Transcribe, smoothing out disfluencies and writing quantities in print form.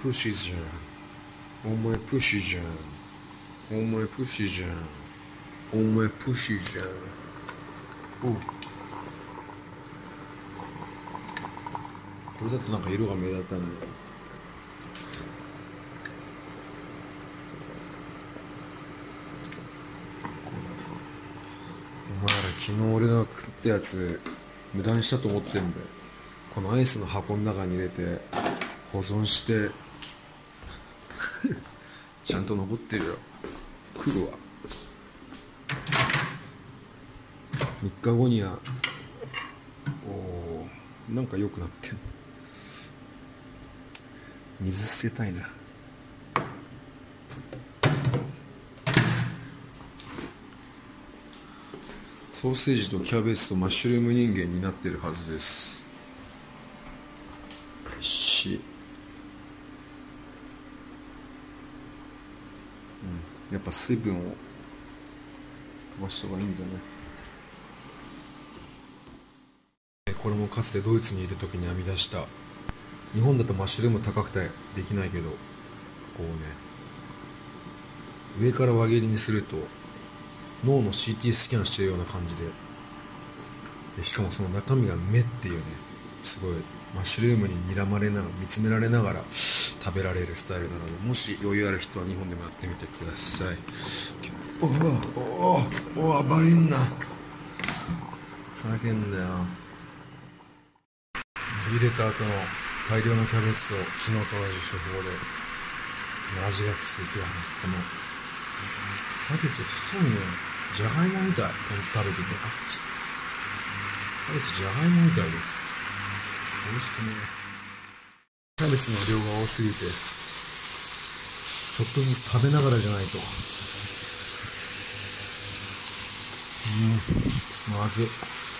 pushyじゃん。お前pushyじゃん。お前pushyじゃん。お前pushyじゃん。これだとなんか色が目立たない。お前ら昨日俺が食ったやつ無駄にしたと思ってんだよ。このアイスの箱の中に入れて保存してちゃんと残ってるよ。来るわ。3日後にはおなんか良くなってん。水捨てたいな。ソーセージとキャベツとマッシュルーム人間になってるはずです。しやっぱ水分を飛ばした方がいいんだね。これもかつてドイツにいる時に編み出した。日本だとマッシュルーム高くてできないけど、こうね上から輪切りにすると脳の CT スキャンしてるような感じで、しかもその中身が目っていうね、すごいマッシュルームに睨まれながら見つめられながら食べられるスタイルなので、もし余裕ある人は日本でもやってみてください。おおおお暴れんな。さらけんだよ。入れた後の大量のキャベツと昨日と同じ手法で味がくすいてはね、このキャベツ太いね。じゃがいもみたい。食べててあっちキャベツじゃがいもみたいです。美味しくね。キャベツの量が多すぎてちょっとずつ食べながらじゃないと、まずい。